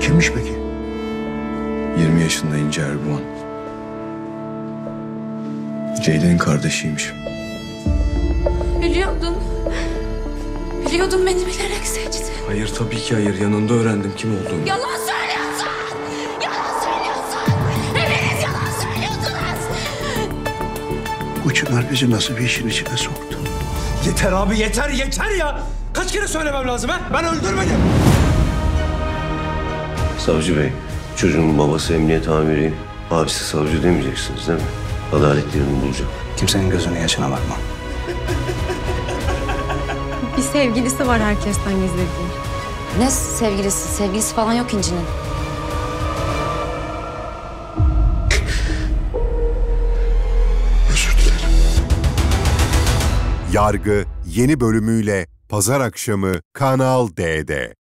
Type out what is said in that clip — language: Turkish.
Kimmiş peki? 20 yaşında İnci Erbuan. Ceydin'in kardeşiymiş. Biliyordun. Biliyordun, beni bilerek seçtin. Hayır, tabii ki hayır. Yanında öğrendim kim olduğunu. Yalan söylüyorsun! Yalan söylüyorsun! Hepiniz yalan söylüyorsunuz! Bu Çınar bizi nasıl bir işin içine soktu? Yeter abi, yeter, yeter ya! Kaç kere söylemem lazım ha? Ben öldürmedim! Savcı bey, çocuğun babası emniyet amiri, abisi savcı demeyeceksiniz değil mi? Adalet yerini bulacak. Kimsenin gözünün yaşına bakma. Bir sevgilisi var herkesten gizlediği. Ne sevgilisi? Sevgilisi falan yok İnci'nin. Özür dilerim. Yargı yeni bölümüyle pazar akşamı Kanal D'de.